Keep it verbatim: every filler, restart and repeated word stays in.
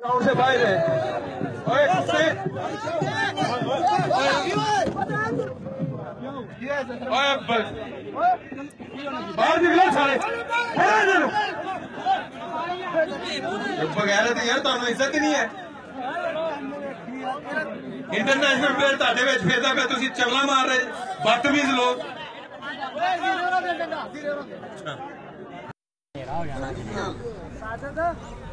गाँव से बाहर है। ओए कुत्ते, ओए बस बाहर निकलो सारे, बाहर निकलो। ऊपर कह रहे थे यार तो हमें इज्जत ही नहीं है। इंटरनेशनल प्लेयर ताड़े में फेदा पे तुसी चवला मार रहे, बदतमीज लोग। अच्छा।